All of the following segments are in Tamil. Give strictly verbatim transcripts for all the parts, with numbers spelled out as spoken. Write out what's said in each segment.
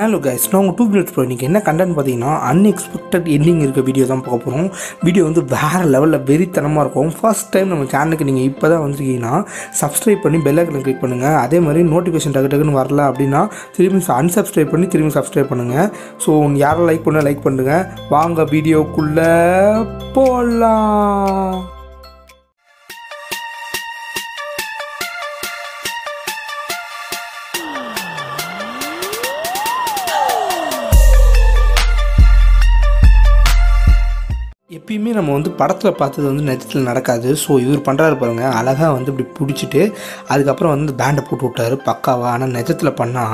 Hello guys, now two minutes for you. What content is unexpected ending video. Video is very level very tharamma. First time we channel you subscribe and click bell icon. Click the notification tag tag unsubscribe and subscribe. So yaara like panna like pannunga. Vaanga video kulla pola. எப்பயுமே நம்ம வந்து படத்துல பார்த்தது வந்து நெஜத்துல நடக்காது. சோ இவர் பண்றாரு பாருங்க, அழகா வந்து இப்படி புடிச்சிட்டு அதுக்கு அப்புறம் வந்து பேண்ட போட்டு விட்டாரு பக்காவா. ஆனா நெஜத்துல பண்ணா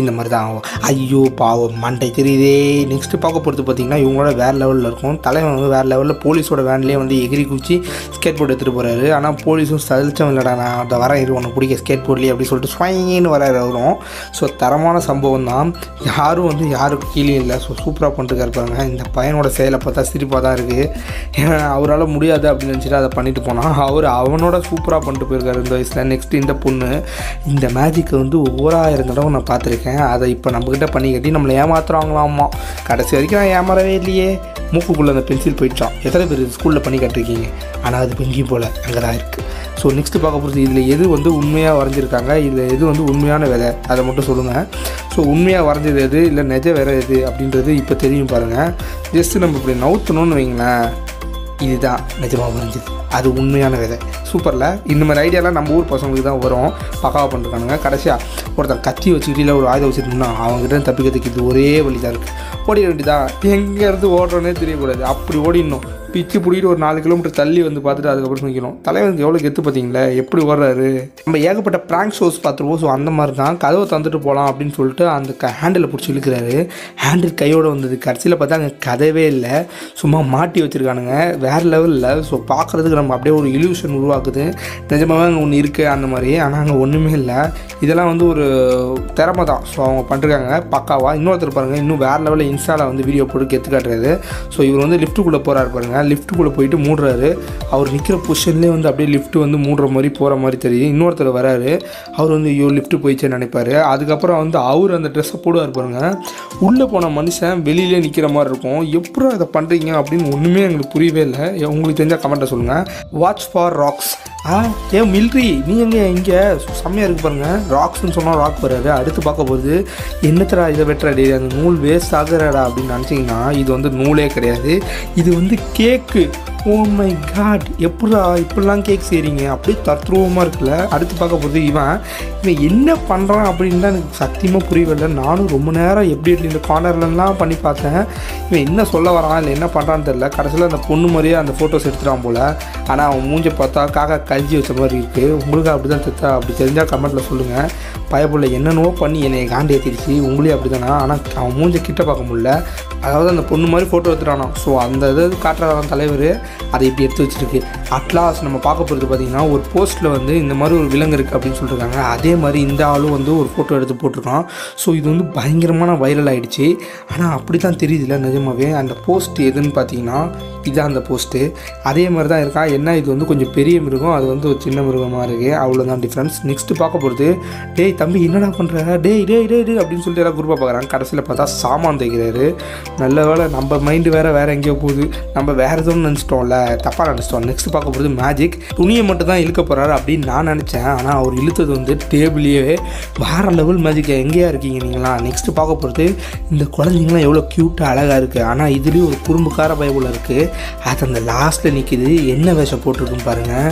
இந்த மாதிரி தான். ஐயோ பாவம் மண்டை தெரியுதே. நெக்ஸ்ட் பார்க்க போறது பாத்தீங்கன்னா இவங்களோட வேற லெவல்ல இருக்கும். தலைவன் வந்து வேற லெவல்ல போலீஸோட வேன்லயே வந்து எகிரி குச்சி ஸ்கேட் போர்டு எடுத்துட்டு போறாரு. ஆனா போலீஸும் சதிச்சவன் இல்லடா, நான் அந்த வர இரு உனக்கு பிடிக்க ஸ்கேட் போர்ட்லயே அப்படி சொல்லிட்டு ஸ்வைன்னு வராரு அவரும். ஸோ தரமான சம்பவம் தான், யாரும் வந்து யாருக்கு கீழே இல்லை. ஸோ சூப்பராக பண்ணிட்டு இருப்பாங்க. இந்த பையனோட செயலை பார்த்தா சிரிப்பாக தான் இருக்கு. ஏன்னா அவரால் முடியாது அப்படின்னு நினச்சிட்டு அதை பண்ணிட்டு போனால் அவர் அவனோட சூப்பராக பண்ணிட்டு போயிருக்காரு இந்த வயசில். நெக்ஸ்ட் இந்த பொண்ணு இந்த மேஜிக்கை வந்து ஓராயிரம் தடவை நான் பார்த்துருக்கேன். அதை இப்போ நம்மக்கிட்ட பண்ணி கட்டி நம்மளை ஏமாத்துறாங்களாம்மா. கடைசி வரைக்கும் நான் ஏமாறவே இல்லையே. மூக்குக்குள்ளே அந்த பென்சில் போயிட்டான். எத்தனை பேர் ஸ்கூலில் பண்ணி கட்டிருக்கீங்க? ஆனால் அது பெங்கியும் போல் அங்கே தான் இருக்குது. ஸோ நெக்ஸ்ட்டு பார்க்க போகிறது இதில் எது வந்து உண்மையாக வரைஞ்சிருக்காங்க, இதில் எது வந்து உண்மையான விலை அதை மட்டும் சொல்லுங்கள். ஸோ உண்மையாக வரைஞ்சது எது இல்லை நிஜ வேறு எது அப்படின்றது இப்போ தெரியும் பாருங்கள். ஜஸ்ட்டு நம்ம இப்படி நவுத்தணும்னு வைங்களேன், இதுதான் நிஜமாக வரைஞ்சது, அது உண்மையான விதை. சூப்பரில் இந்த மாதிரி ஐடியாலாம் நம்ம ஊர் பசங்களுக்கு தான் வரும். பக்காவாக பண்ணிருக்கானுங்க. கடைசியாக ஒருத்தர் கத்தி வச்சுக்கிட்டு இல்லை ஒரு ஆயுதம் வச்சுட்டோம்னா அவங்ககிட்ட தப்பிக்கிறதுக்கு இது ஒரே வழி தான் இருக்குது. ஓடிட வேண்டிதான். எங்கேருந்து ஓடுறோன்னே தெரியக்கூடாது. அப்படி ஓடிடணும். பிச்சு பிடிக்கிட்டு ஒரு நாலு கிலோமீட்டர் தள்ளி வந்து பார்த்துட்டு அதுக்கப்புறம் நிற்கணும். தலைவருக்கு எவ்வளோ கெத்து பார்த்தீங்களா, எப்படி ஓடுறாரு. நம்ம ஏகப்பட்ட ப்ராங்க் ஷோஸ் பார்த்துருவோம். ஸோ அந்த மாதிரி தான் கதவை தந்துட்டு போகலாம் அப்படின்னு சொல்லிட்டு அந்த க ஹேண்டில் பிடிச்சி இழுக்கிறாரு. ஹேண்டில் கையோடு வந்தது. கடைசியில் பார்த்தா அங்கே கதவே இல்லை, சும்மா மாட்டி வச்சுருக்கானுங்க. வேறு லெவலில். ஸோ பார்க்குறதுக்கு நம்ம அப்படியே ஒரு இல்யூஷன் உருவாக்குது, நிஜமாகவே அங்கே ஒன்று இருக்குது அந்த மாதிரி. ஆனால் அங்கே ஒன்றுமே இல்லை. இதெல்லாம் வந்து ஒரு திறமை தான். ஸோ அவங்க பண்ணுறாங்க பக்காவாக. இன்னொருத்தர் பாருங்கள், இன்னும் வேறு லெவலில் இன்ஸ்டாவில் வந்து வீடியோ போட்டு கெத்து காட்டுறாரு. ஸோ இவர் வந்து லிஃப்ட்டுக்குள்ளே போகிறாரு பாருங்கள். லிஃப்ட்டுக்குள்ளே போயிட்டு மூடுறாரு. அவர் நிற்கிற பொசிஷன்லேயே வந்து அப்படியே லிஃப்ட் வந்து மூடுற மாதிரி போகிற மாதிரி தெரியும். இன்னொருத்தர் வராரு. அவர் வந்து ஐயோ லிஃப்ட்டு போயிடுச்சேன்னு நினைப்பாரு. அதுக்கப்புறம் வந்து அவர் அந்த ட்ரெஸ்ஸை போடுவார் பாருங்க. உள்ளே போன மனுஷன் வெளியிலே நிற்கிற மாதிரி இருக்கும். எப்படி அதை பண்ணுறீங்க அப்படின்னு ஒன்றுமே எங்களுக்கு புரியவே இல்லை. உங்களுக்கு தெரிஞ்சால் கமெண்ட்டை சொல்லுங்கள். Watch for rocks. ஆ ஏன் மில்ட்ரி நீ எங்கே இங்கே செம்மையாக இருக்குது பாருங்கள். ராக்ஸ்ன்னு சொன்னால் ராக் வராது. அடுத்து பார்க்க போகிறது என்னத்தடா இதை வெட்டுறாடி, அந்த நூல் வேஸ்ட் ஆகுறாடா அப்படின்னு நினச்சிங்கன்னா இது வந்து நூலே கிடையாது, இது வந்து கேக்கு. ஓ மை காட், எப்படா இப்படிலாம் கேக் செய்கிறீங்க, அப்படியே தத்ரூபமாக இருக்குல்ல. அடுத்து பார்க்க போகிறது இவன் இவன் என்ன பண்ணுறான் அப்படின்னு தான் எனக்கு சத்தியமாக புரியவில்லை. நானும் ரொம்ப நேரம் எப்படி எப்படி இந்த கார்னர்லாம் பண்ணி பார்த்தேன். இவன் என்ன சொல்ல வரான் இல்லை என்ன பண்ணுறான்னு தெரில. கடைசியில் அந்த பொண்ணு மாதிரியே அந்த ஃபோட்டோஸ் எடுத்துட்டான் போல். ஆனால் அவன் மூஞ்சை பார்த்தா காக்கா கழிஞ்சி வச்ச மாதிரி இருக்குது. உங்களுக்கு அப்படி தான் தெரிஞ்சா அப்படி தெரிஞ்சால் கமெண்ட்டில் சொல்லுங்கள். பயப்புள்ள என்னென்னோ பண்ணி என்னை காண்டி ஏற்றிடுச்சு. உங்களே அப்படி தானா? ஆனால் அவன் மூஞ்சை கிட்ட பார்க்க முடியல. அதாவது அந்த பொண்ணு மாதிரி ஃபோட்டோ எடுத்துட்டானா. ஸோ அந்த இது காட்டுறான் தலைவர், அதை இப்படி எடுத்து வச்சுருக்கு. அட்லாஸ் நம்ம பார்க்க போகிறது பார்த்திங்கன்னா ஒரு போஸ்ட்டில் வந்து இந்த மாதிரி ஒரு விலங்கு இருக்குது அப்படின்னு சொல்லியிருக்காங்க. அதே மாதிரி இந்த ஆளும் வந்து ஒரு ஃபோட்டோ எடுத்து போட்டிருக்கான். ஸோ இது வந்து பயங்கரமான வைரல் ஆகிடுச்சு. ஆனால் அப்படி தான் தெரியுதுல்ல நிஜமாகவே. அந்த போஸ்ட் எதுன்னு பார்த்தீங்கன்னா இதுதான் அந்த போஸ்ட்டு. அதே மாதிரி தான் இருக்கா என்ன, இது வந்து கொஞ்சம் பெரிய மிருகம், அது வந்து ஒரு சின்ன மிருகமாக இருக்குது. அவ்வளோதான் டிஃப்ரென்ஸ். நெக்ஸ்ட்டு பார்க்க போகிறது டேய் தம்பி என்னடா பண்ணுற டே டே டே டே அப்படின்னு சொல்லிட்டு எல்லாம் குரூப்பாக பார்க்குறாங்க. கடைசியில் பார்த்தா சாமான் தைக்கிறாரு. நல்ல வேலை நம்ம மைண்டு வேறு வேறு எங்கேயோ போகுது. நம்ம வேறு எதுவும் நினச்சிட்டோம்ல, தப்பாக நினச்சிட்டோம். நெக்ஸ்ட் பார்க்க போகிறது மேஜிக். துணியை மட்டும் தான் இழுக்க போகிறாரு அப்படின்னு நான் நினச்சேன். ஆனால் அவர் இழுத்தது வந்து டேபிளையே. வேறு லெவல் மேஜிக். எங்கேயா இருக்கீங்க நீங்களா? நெக்ஸ்ட்டு பார்க்க போகிறது இந்த குழந்தைங்களாம் எவ்வளோ க்யூட்டாக அழகாக இருக்குது. ஆனால் இதுலேயும் ஒரு குறும்புக்கார பயபுள்ள இருக்குது. அது அந்த லாஸ்ட்டில் நிற்கிது. என்ன வேஷம் போட்டிருக்குன்னு பாருங்கள்,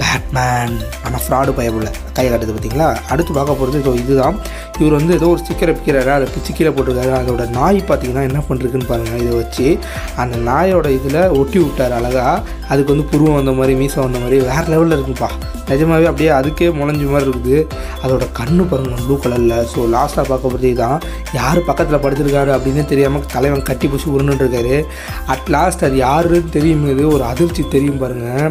பேட்மேன். ஆனால் ஃப்ராடு பயமுள்ள கை காட்டுது பார்த்தீங்களா. அடுத்து பார்க்க போகிறது ஸோ இதுதான். இவர் வந்து ஏதோ ஒரு ஸ்டிக்கரை பிக்கிறாரு, அதை பிச்சு கீழே போட்டிருக்காரு. அதோட நாய் பார்த்திங்கன்னா என்ன பண்ணிருக்குன்னு பாருங்கள். இதை வச்சு அந்த நாயோட இதில் ஒட்டி விட்டார் அழகாக. அதுக்கு வந்து புருவம் வந்த மாதிரி மீசம் வந்த மாதிரி வேறு லெவலில் இருக்குப்பா நிஜமாகவே. அப்படியே அதுக்கே முளைஞ்ச மாதிரி இருக்குது. அதோட கண்ணு பாருங்கள் ப்ளூ கலரில். ஸோ லாஸ்ட்டாக பார்க்க போகிறது இதுதான். யார் பக்கத்தில் படுத்துருக்காரு அப்படின்னு தெரியாமல் தலைவன் கட்டி பிடிச்சி உருண்டுருக்காரு. அட் லாஸ்ட் அது யாருன்னு தெரியும்போது ஒரு அதிர்ச்சி தெரியும் பாருங்கள்.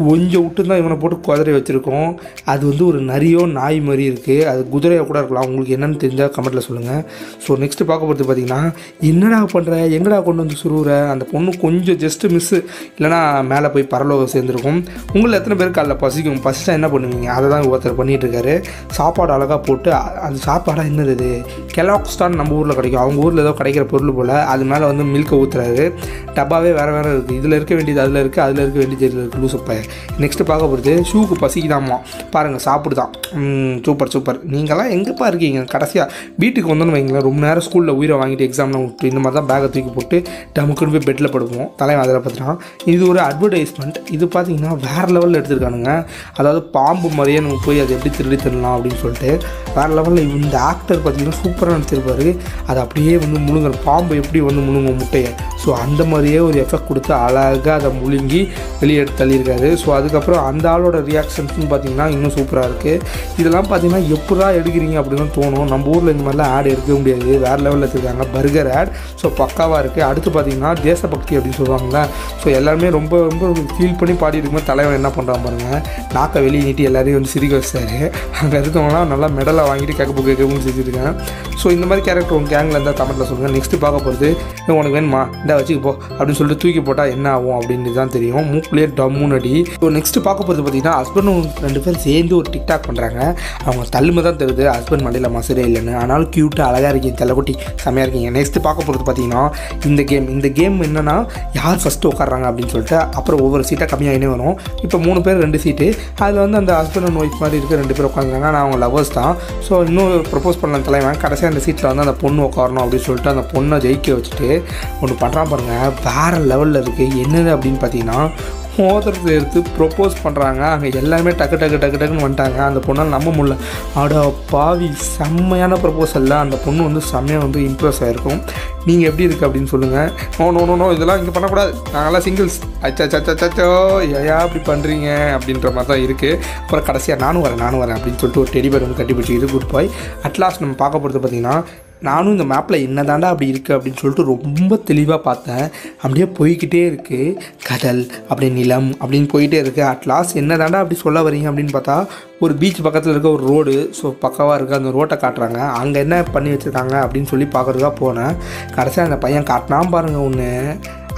கொஞ்சம் விட்டு தான் இவனை போட்டு குதிரை வச்சுருக்கோம். அது வந்து ஒரு நிறையோ நாய் மாதிரி இருக்குது. அது குதிரையாக கூட இருக்கலாம். உங்களுக்கு என்னென்னு தெரிஞ்சால் கமெண்ட்டில் சொல்லுங்கள். ஸோ நெக்ஸ்ட்டு பார்க்க போகிறது பார்த்திங்கன்னா, என்னடா பண்ணுற, எங்கடா கொண்டு வந்து சுருவுற, அந்த பொண்ணு கொஞ்சம் ஜஸ்ட்டு மிஸ்ஸு இல்லைனா மேலே போய் பரலோகம் சேர்ந்துருக்கும். உங்களை எத்தனை பேருக்கு அதில் பசிக்கும்? பசிச்சா என்ன பண்ணுவீங்க? அதை தான் ஒருத்தர் பண்ணிகிட்ருக்காரு. சாப்பாடு அழகாக போட்டு, அது சாப்பாடாக என்னது, இது கெலாக்ஸ்டான் நம்ம ஊரில் கிடைக்கும், அவங்க ஊரில் ஏதோ கிடைக்கிற பொருள் போல், அது மேலே வந்து மில்கை ஊற்றுறாரு. டப்பாவே வேறு வேறு இருக்குது. இதில் இருக்க வேண்டியது அதில் இருக்குது, அதில் இருக்க வேண்டியது இதில் இருக்குது. லூசப்பா நெக்ஸ்ட்டு பார்க்க போகிறது, ஷூக்கு பசிக்குதாம்மா, பாருங்கள் சாப்பிடுதான். Super super. நீங்கள்லாம் எங்கேப்பா இருக்கீங்க? கடைசியாக வீட்டுக்கு வந்தோன்னு வைங்களேன், ரொம்ப நேரம் ஸ்கூலில் உயிரை வாங்கிட்டு எக்ஸாமில் விட்டு இந்த மாதிரி தான் பேக்கை தூக்கி போட்டு டமுக்குன்னு போய் பெட்டில் படுப்போம். தலைவன் அதில் பார்த்துட்டான். இது ஒரு அட்வர்டைஸ்மெண்ட். இது பார்த்திங்கன்னா வேறு லெவலில் எடுத்துருக்கானுங்க. அதாவது பாம்பு மாதிரியே நம்ம போய் அதை எப்படி திருடி தரலாம் அப்படின்னு சொல்லிட்டு வேறு லெவலில் இந்த ஆக்டர் பார்த்திங்கன்னா சூப்பராக நடிச்சிருப்பார். அது அப்படியே வந்து முழுங்குற பாம்பு எப்படி வந்து முழுங்க முட்டையை, ஸோ அந்த மாதிரியே ஒரு எஃபெக்ட் கொடுத்து அழகாக அதை முழுங்கி வெளியே எடுத்து தள்ளியிருக்காரு. ஸோ அதுக்கப்புறம் அந்த ஆளோட ரியாக்ஷன்ஸ்னு பார்த்திங்கன்னா இன்னும் சூப்பராக இருக்குது. இதெல்லாம் பார்த்திங்கன்னா எப்படா எடுக்கிறீங்க அப்படின்னு தோணும். நம்ம ஊரில் இந்த மாதிரிலாம் ஆட் எடுக்க முடியாது. வேறு லெவலில் வச்சுருக்காங்க பர்கர் ஆட். ஸோ பக்காவாக இருக்குது. அடுத்து பார்த்திங்கன்னா தேசபக்தி அப்படின்னு சொல்லுவாங்களே, ஸோ எல்லாருமே ரொம்ப ரொம்ப ஃபீல் பண்ணி பாடி இருக்கும்போது தலைவன் என்ன பண்ணுறான் பாருங்கள், நாக்கை வெளியே நீட்டி எல்லாரையும் வந்து சிரிக்க வச்சாரு. அங்கே இருக்கவங்களாம் நல்லா மெடலை வாங்கிட்டு கேட்க போக கேட்கவும் செஞ்சுருக்கேன். ஸோ இந்த மாதிரி கேரக்டர் உங்கள் கேங்கில் இருந்தால் கமெண்ட்டில் சொல்லுங்கள். நெக்ஸ்ட்டு பார்க்க போகிறது, உனக்கு வேணுமா, இதை வச்சுக்கப்போ அப்படின்னு சொல்லிட்டு தூக்கி போட்டால் என்ன ஆகும் அப்படின்னு தான் தெரியும். மூக்குலேயே டம்முனடி. ஸோ நெக்ஸ்ட்டு பார்க்க போகிறது பார்த்திங்கன்னா, ஹஸ்பண்டும் ரெண்டு பேரும் சேர்ந்து ஒரு டிக்டாக் பண்ணுறாங்க. அவங்க தள்ளுமை தான் தெரியுது, ஹஸ்பண்ட் மண்டையில் மசரே இல்லைன்னு. ஆனாலும் க்யூட்டாக அழகாக இருக்கீங்க, தலைக்குட்டி செம்மையாக இருக்கீங்க. நெக்ஸ்ட்டு பார்க்க போகிறது பார்த்திங்கன்னா, இந்த கேம் இந்த கேம் என்னென்னா யார் ஃபஸ்ட்டு உட்காடுறாங்க அப்படின்னு சொல்லிட்டு அப்புறம் ஒவ்வொரு சீட்டாக கம்மியாகினே வரும். இப்போ மூணு பேர் ரெண்டு சீட்டு, அதில் வந்து அந்த ஹஸ்பண்ட் அண்ட் ஒய்ஃப் மாதிரி இருக்குது, ரெண்டு பேர் உட்காந்துருக்காங்க. ஆனால் அவங்க லவர்ஸ் தான். ஸோ இன்னும் ப்ரப்போஸ் பண்ணலாம் தலைவன். கடைசியாக அந்த சீட்டில் வந்து அந்த பொண்ணு உட்காரணும் அப்படின்னு சொல்லிட்டு அந்த பொண்ணை ஜெயிக்க வச்சுட்டு ஒன்று பண்ணுறான் பாருங்கள், வேறு லெவலில் இருக்குது. என்னது அப்படின்னு பார்த்திங்கன்னா, மோதிரத்தை எடுத்து ப்ரொப்போஸ் பண்ணுறாங்க. அங்கே எல்லாமே டக்கு டக்கு டக்கு டக்குன்னு வந்துட்டாங்க. அந்த பொண்ணால் நம்ப முடியல. அட பாவி, செம்மையான ப்ரொப்போசலில் அந்த பொண்ணு வந்து செம்மையாக வந்து இம்ப்ரெஸ் ஆகிருக்கும். நீங்கள் எப்படி இருக்குது அப்படின்னு சொல்லுங்கள். நோ நோ நோ நோ இதெல்லாம் இங்கே பண்ணக்கூடாது, நாங்கள்லாம் சிங்கிள்ஸ், அச்சா சச்சா சச்சோ ஏயா அப்படி பண்ணுறீங்க அப்படின்ற மாதிரி தான் இருக்குது. அப்புறம் கடைசியாக நானும் வரேன் நானும் வரேன் அப்படின்னு சொல்லிட்டு ஒரு டெடிபேர் வந்து கட்டிப்பிடிச்சி இது குட் பாய். அட்லாஸ்ட் நம்ம பார்க்க போகிறது பார்த்திங்கன்னா, நானும் இந்த மேப்பில் என்ன தாண்டா அப்படி இருக்குது அப்படின்னு சொல்லிட்டு ரொம்ப தெளிவாக பார்த்தேன். அப்படியே போய்கிட்டே இருக்குது, கடல் அப்படி நிலம் அப்படின்னு போய்கிட்டே இருக்குது. அட்லாஸ்ட் என்ன தாண்டா அப்படி சொல்ல வரீங்க அப்படின்னு பார்த்தா, ஒரு பீச் பக்கத்தில் இருக்க ஒரு ரோடு, ஸோ பக்காவாக இருக்குது. அந்த ரோட்டை காட்டுறாங்க, அங்கே என்ன பண்ணி வச்சுருக்காங்க அப்படின்னு சொல்லி பார்க்குறதுக்காக போனேன். கடைசியாக அந்த பையன் காட்டினான் பாருங்கள் ஒன்று,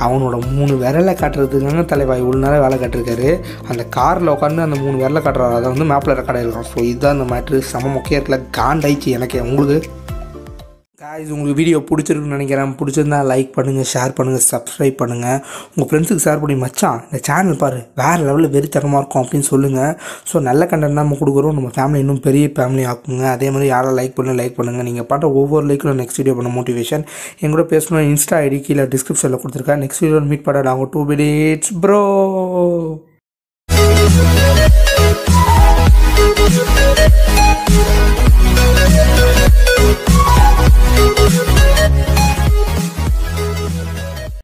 அவனோட மூணு விரலை காட்டுறதுக்காங்க தலைவாய் இவ்வளோ நேரம் வேலை காட்டிருக்காரு. அந்த காரில் உட்காந்து அந்த மூணு விரலை காட்டுறாரு, அதை வந்து மேப்பில் ரெக்கார்ட் ஆகிருக்கான். ஸோ இதுதான் அந்த மேட்ரு. செம முக்கிய இடத்துல காண்டாயிடுச்சு எனக்கு. உங்களுக்கு காய்ஸ் உங்களுக்கு வீடியோ பிடிச்சிருக்குன்னு நினைக்கிறேன். பிடிச்சிருந்தா லைக் பண்ணுங்கள், ஷேர் பண்ணுங்கள், சப்ஸ்கிரைப் பண்ணுங்கள். உங்கள் ஃப்ரெண்ட்ஸுக்கு ஷேர் பண்ணி, மச்சான் இந்த சேனல் பாரு வேறு லெவலில் வெறித்தரமாக இருக்கும் அப்படின்னு சொல்லுங்கள். ஸோ நல்ல கண்டென்ட் நம்ம கொடுக்குறோம். நம்ம ஃபேமிலி இன்னும் பெரிய ஃபேமிலி ஆக்குங்க. அதே மாதிரி யாரும் லைக் பண்ணி லைக் பண்ணுங்கள். நீங்கள் பண்ணுற ஒவ்வொரு லைக்கில் நெக்ஸ்ட் வீடியோ பண்ண மோட்டிவேஷன். எங்கூட பேசணும். இன்ஸ்டா ஐடி கீழே டிஸ்கிரிப்ஷனில் கொடுத்துருக்கேன். நெக்ஸ்ட் வீடியோவில் மீட் பண்ண நாங்கள் டூ பிடிட்ஸ் ப்ரோ.